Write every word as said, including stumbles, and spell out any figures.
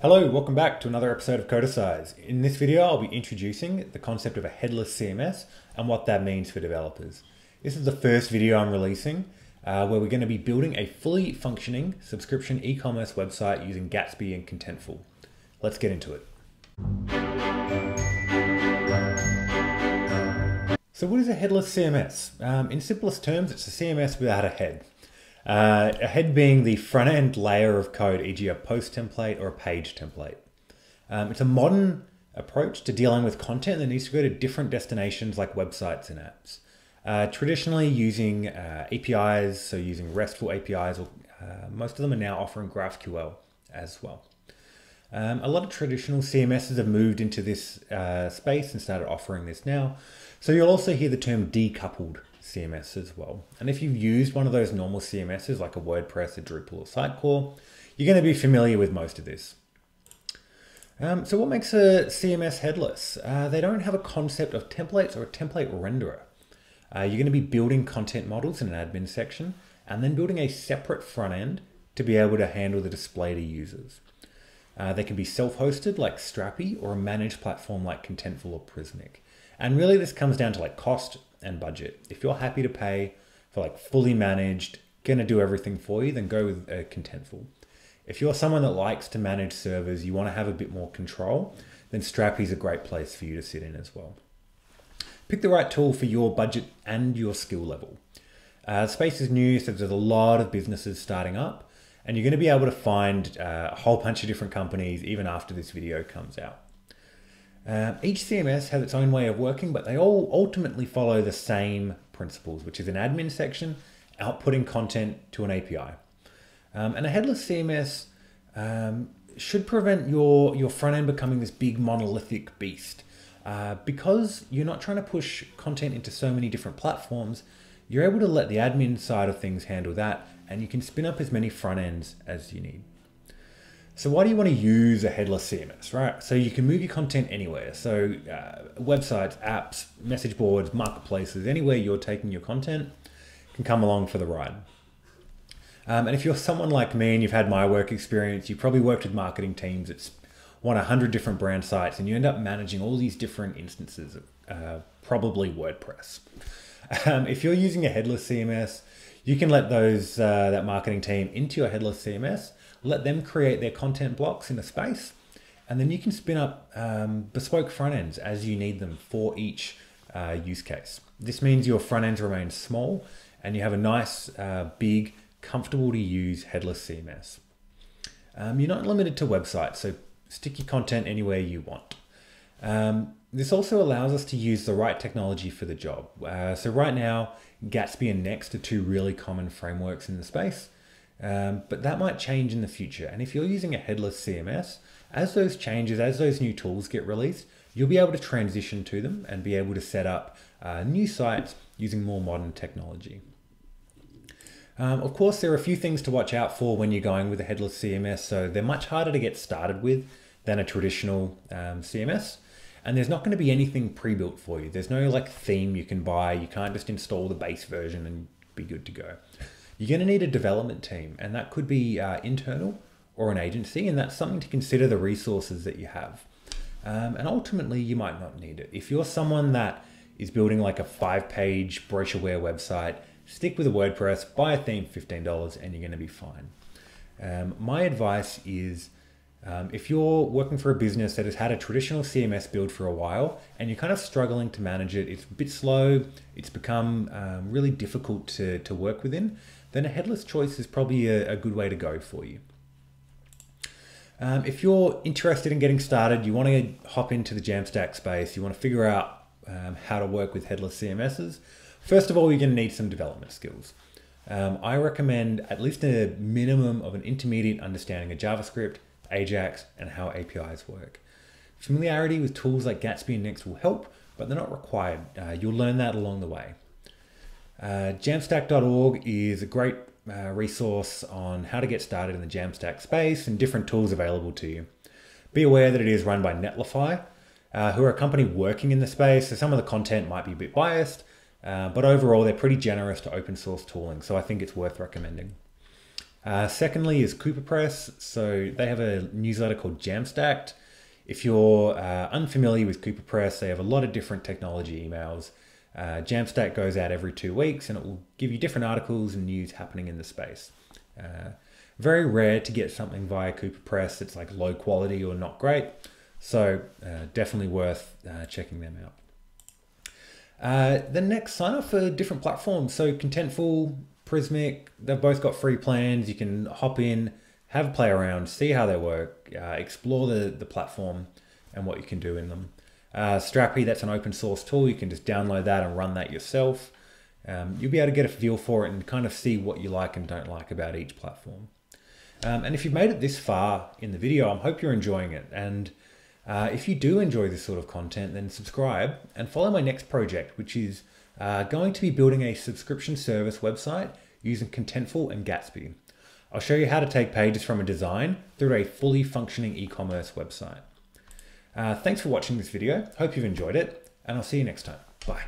Hello, welcome back to another episode of Codercise. In this video, I'll be introducing the concept of a headless C M S and what that means for developers. This is the first video I'm releasing uh, where we're going to be building a fully functioning subscription e-commerce website using Gatsby and Contentful. Let's get into it. So what is a headless C M S? Um, in simplest terms, it's a C M S without a head. Uh, a head being the front end layer of code, for example a post template or a page template. Um, it's a modern approach to dealing with content that needs to go to different destinations like websites and apps. Uh, traditionally using uh, A P Is, so using RESTful A P Is, or uh, most of them are now offering GraphQL as well. Um, a lot of traditional C M Ss have moved into this uh, space and started offering this now. So you'll also hear the term decoupled C M S as well. And if you've used one of those normal C M Ss like a WordPress, a Drupal or Sitecore, you're going to be familiar with most of this. Um, so what makes a C M S headless? Uh, they don't have a concept of templates or a template renderer. Uh, you're going to be building content models in an admin section and then building a separate front end to be able to handle the display to users. Uh, they can be self-hosted like Strapi or a managed platform like Contentful or Prismic. And really this comes down to like cost and budget. If you're happy to pay for like fully managed, gonna do everything for you, then go with uh, Contentful. If you're someone that likes to manage servers, you wanna have a bit more control, then Strapi is a great place for you to sit in as well. Pick the right tool for your budget and your skill level. Uh, space is new, so there's a lot of businesses starting up, and you're gonna be able to find uh, a whole bunch of different companies even after this video comes out. Uh, each C M S has its own way of working, but they all ultimately follow the same principles, which is an admin section outputting content to an A P I. Um, and a headless C M S um, should prevent your, your front end becoming this big monolithic beast. Uh, because you're not trying to push content into so many different platforms, you're able to let the admin side of things handle that, and you can spin up as many front ends as you need. So why do you want to use a headless C M S, right? So you can move your content anywhere. So uh, websites, apps, message boards, marketplaces, anywhere you're taking your content can come along for the ride. Um, and if you're someone like me and you've had my work experience, you've probably worked with marketing teams that run a hundred different brand sites and you end up managing all these different instances of uh, probably WordPress. Um, if you're using a headless C M S, you can let those uh, that marketing team into your headless C M S, let them create their content blocks in a space, and then you can spin up um, bespoke front ends as you need them for each uh, use case. This means your front ends remain small and you have a nice, uh, big, comfortable to use headless C M S. Um, you're not limited to websites, so stick your content anywhere you want. Um, this also allows us to use the right technology for the job. Uh, so right now, Gatsby and Next are two really common frameworks in the space. Um, but that might change in the future. And if you're using a headless C M S, as those changes, as those new tools get released, you'll be able to transition to them and be able to set up uh, new sites using more modern technology. Um, of course, there are a few things to watch out for when you're going with a headless C M S. So they're much harder to get started with than a traditional um, C M S. And there's not going to be anything pre-built for you. There's no like theme you can buy. You can't just install the base version and be good to go. You're going to need a development team, and that could be uh, internal or an agency, and that's something to consider the resources that you have. Um, and ultimately, you might not need it. If you're someone that is building like a five-page brochureware website, stick with a WordPress, buy a theme for fifteen dollars, and you're going to be fine. Um, my advice is um, if you're working for a business that has had a traditional C M S build for a while, and you're kind of struggling to manage it, it's a bit slow, it's become um, really difficult to, to work within, then a headless choice is probably a, a good way to go for you. Um, if you're interested in getting started, you want to hop into the Jamstack space, you want to figure out um, how to work with headless C M Ss, first of all, you're going to need some development skills. Um, I recommend at least a minimum of an intermediate understanding of JavaScript, Ajax, and how A P Is work. Familiarity with tools like Gatsby and Next will help, but they're not required. Uh, you'll learn that along the way. Uh, Jamstack dot org is a great uh, resource on how to get started in the Jamstack space and different tools available to you. Be aware that it is run by Netlify, uh, who are a company working in the space, so some of the content might be a bit biased, uh, but overall they're pretty generous to open source tooling, so I think it's worth recommending. Uh, secondly is Cooper Press. So they have a newsletter called Jamstacked. If you're uh, unfamiliar with Cooper Press, they have a lot of different technology emails. Uh, Jamstack goes out every two weeks and it will give you different articles and news happening in the space. Uh, very rare to get something via Cooper Press that's like low quality or not great. So uh, definitely worth uh, checking them out. Uh, the next, sign up for different platforms. So Contentful, Prismic, they've both got free plans. You can hop in, have a play around, see how they work, uh, explore the, the platform and what you can do in them. Uh, Strapi, that's an open source tool. You can just download that and run that yourself. Um, you'll be able to get a feel for it and kind of see what you like and don't like about each platform. Um, and if you've made it this far in the video, I hope you're enjoying it. And uh, if you do enjoy this sort of content, then subscribe and follow my next project, which is uh, going to be building a subscription service website using Contentful and Gatsby. I'll show you how to take pages from a design through a fully functioning e-commerce website. Uh, thanks for watching this video. Hope you've enjoyed it, and I'll see you next time. Bye.